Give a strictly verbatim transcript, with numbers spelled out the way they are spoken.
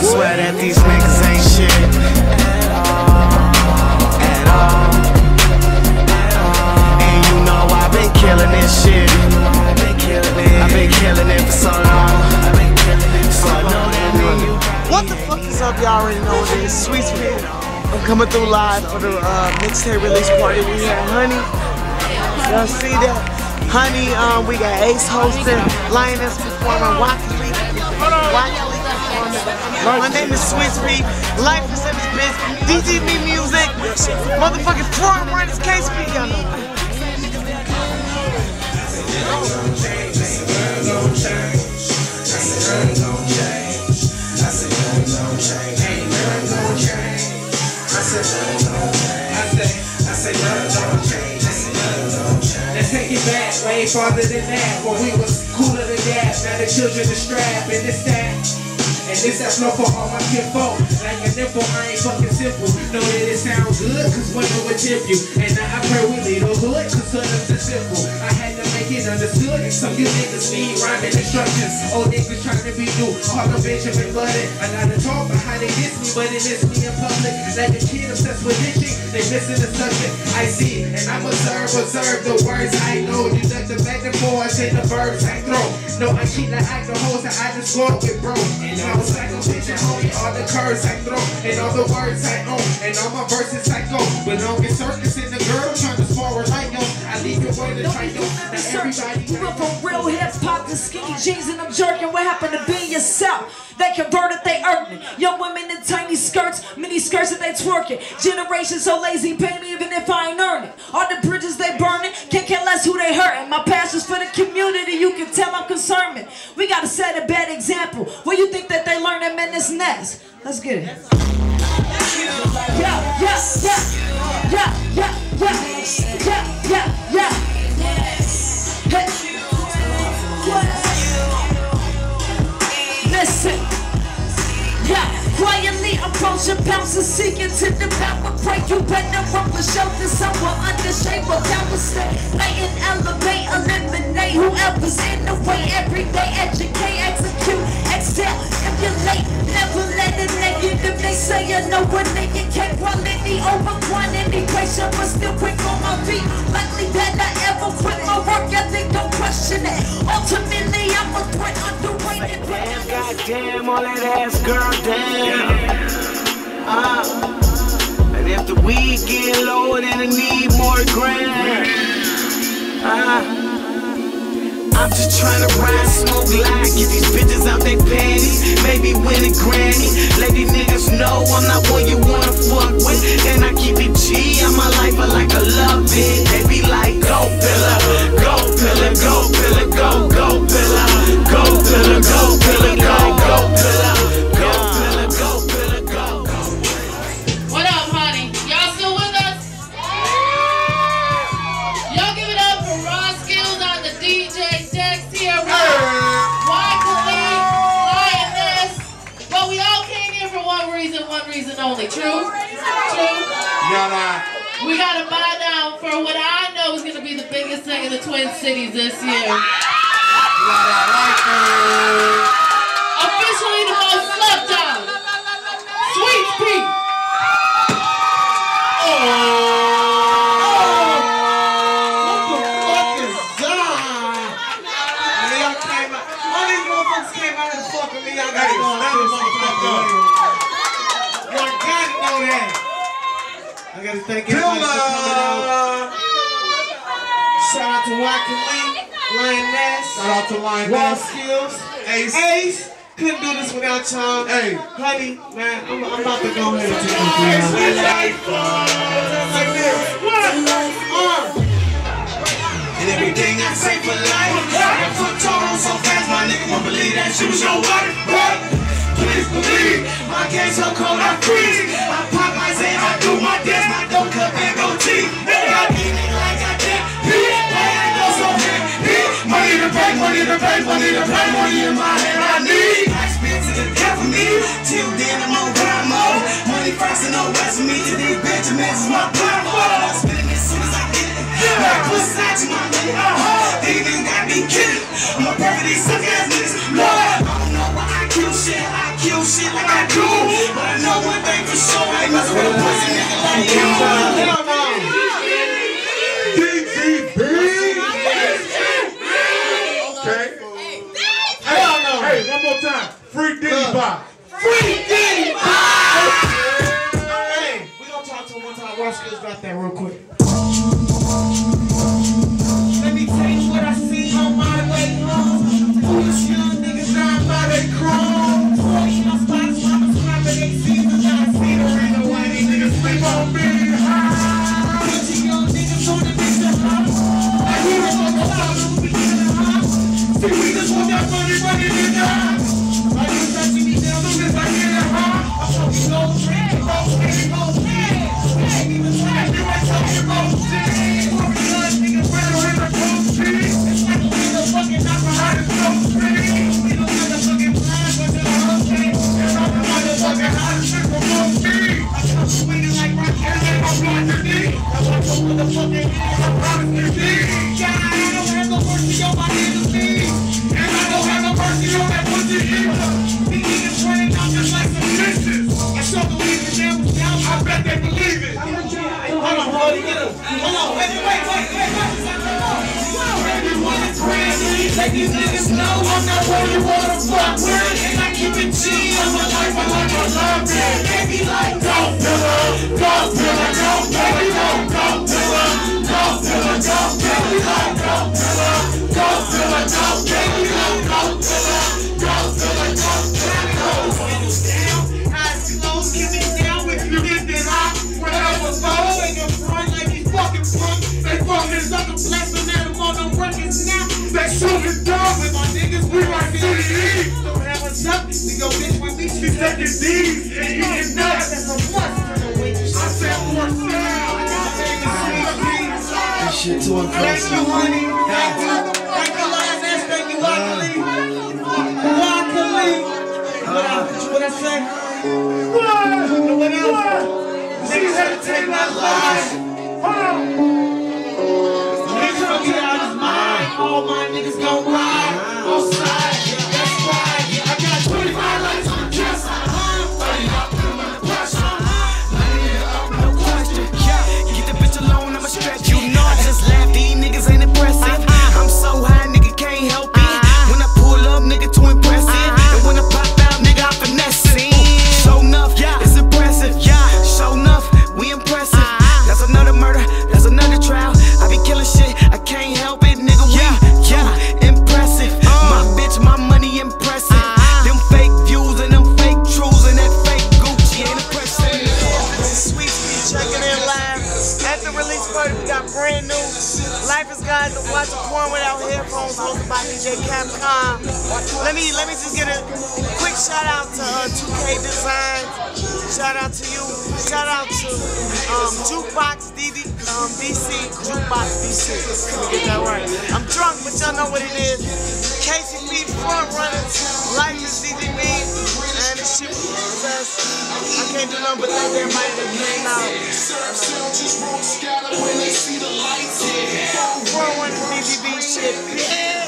I swear that these niggas ain't shit at all, at all, at all. And you know I've been killing this shit. I've been killing it. I've been killing it for so long. I've been killing it for so long. What the fuck is up? Y'all already know what it is. Sweet Sweet. I'm coming through live for the uh, mixtape release party. We had Honey. Y'all see that? Honey, um, we got Ace hosting, Lioness performing, Wacky Lee performing. My name is Sweet Sweet. Life is in this bitch. D G P music. Motherfucking foreign writers can't speak, y'all know. Take it back, way farther than that. When we was cooler than that. Now the children are strapped and this that. And this that's no for all my kinfolk. Like a nipple, I ain't fucking simple. Know that it sounds good, cause women would tip you. And now I pray we lead a hood, cause hood is the simple. I had to make it understood. Some you niggas need rhyming instructions. Old niggas trying to be new, all the Benjamin Button. I gotta talk about how they diss me, but it is me in public. Like a kid obsessed with this shit. They missing the subject, I see it, and I'm observe, observe the words I know. You duck the back and forth, I say the verbs I throw. No, I cheat, I act the hoes, I just walk with bro. And I was like a bitch and homie, all the curves I throw, and all the words I own, and all my verses I go. But don't get circus and the girl trying to small or like yo. I leave your way to try yo. Now everybody grew up on real hip hop and skinny jeans, and I'm jerking. What happened to being yourself? They converted, they earned it. Young women in tiny skirts, mini skirts that they twerking. Generations so lazy, pay me even if I ain't earn it. All the bridges they burning, can't care less who they hurting. My passion's for the community, you can tell I'm concerned. We gotta set a bad example. What you think that they learning in this nest? Let's get it. Yeah, yeah, yeah, yeah, yeah, yeah, yeah, yeah, yeah. Hey. Listen. Yeah. Quietly approach your bounce and seek into the power. Pray you better from the shelter somewhere under shade or downstairs. Light and elevate, eliminate whoever's in the way. Every day educate, execute, exhale. If you're late, never let it negative. They say you know what they can't. Quality over quantity, patient but still quick on my feet. Likely that I ever quit my work ethic, don't question it. Ultimately, I'm a threat underrated. Damn, goddamn, all that ass girl, damn. Yeah. Uh, and if the weed get low, then I need more grand. Uh, I'm just trying to ride, smoke, lie, get these bitches out they panties. Maybe win a granny. Let these niggas know I'm not what you wanna fuck with. And I keep it G on my life, I like I love it. They be like, go Pilla, go Pilla, go Pilla, go, go Pilla, go Pilla, go Pilla, go, go Pilla. Only true, true. We gotta buy down for what I know is gonna be the biggest thing in the Twin Cities this year. Officially the most slept on, Sweet Sweet. Oh, what the fuck is that? Y'all came out. All these motherfuckers came out and fucking me. Y'all got it. I gotta thank everybody for coming out. Shout out to Wacky Lee, Lioness. Shout out to Lioness. Ross Skills. Ace. Ace. Couldn't do this without y'all. Hey, honey, man, I'm, I'm about to go ahead and take this. Like this. What? Uh. And everything I say for life. I put total so fast, my nigga won't believe that she was your wife. What? Please believe my game so cold I freeze. I pop my say I do my dance, my dope cup and go tea. I mean it like I did. Like I go so hit. Money to break, money to break, money to break, money in my head I need. I spit to the death of me. Till then I'm on grind mode. Money fries and no rest for me. To these Benjamins is my blindfold. I spit it as soon as I get it. Like pussy out you my nigga. They even got me kidding. I'm a perfect these suck ass niggas. Lord, I don't know why I kill shit. I kill shit like I do. By D J Capcom. Let me let me just get a quick shout out to uh, two K Designs. Shout out to you. Shout out to um, Jukebox D D, um, D C. Jukebox D C. Let me get that right. I'm drunk, but y'all know what it is. K C P front runners. Life is D G P, and this shit was success. I can't do nothing but let everybody that came out. Front runners D G P shit.